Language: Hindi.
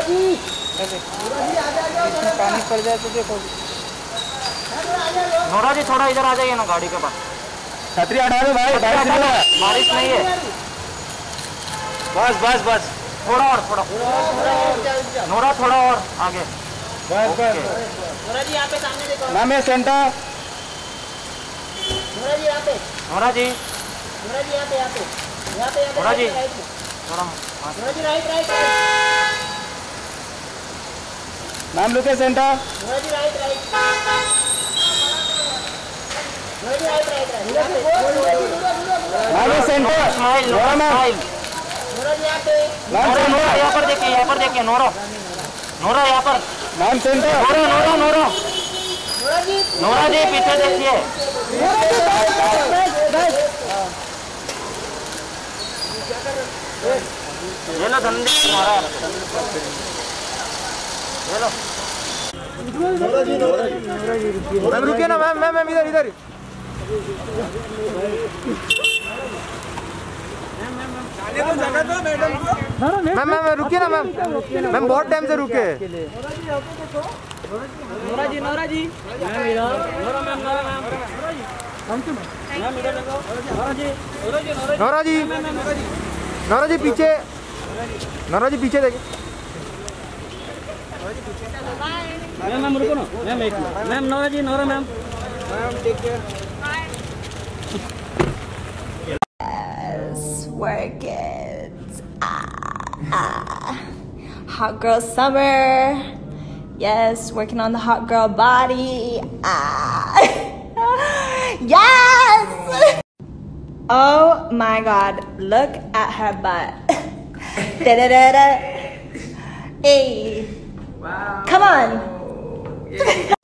पानी पड़ जाए तो देखो। नोरा जी थोड़ा इधर आ जाइए ना, गाड़ी के पास छतरी हटा दो भाई, बारिश नहीं है। बस बस बस थोड़ा और, थोड़ा नोरा थोड़ा और आगे। बस बस नोरा जी यहाँ पे सामने देखो। मैम ये सेंटर नोरा जी यहाँ पे, नोरा जी यहाँ पे, Nora ji right right. Ma'am look है centre Nora ji right right. Nora ji पीछे देखिए। ये लो धंधे, ये लो। मैम रुकिए ना, मैम मैम इधर इधर। मैम मैम रुकिए ना, मैम मैम बहुत टाइम से रुके। नोरा जी पीछे, नोरा जी पीछे देखे। मैम मैम रुको ना, मैम एक ma'am Nora ji, Nora ma'am work it. Hot girl summer. Yes, working on the hot girl body. Yes. Oh my god, look at her butt. Da da da da. Hey. Wow. Come on. Yeah.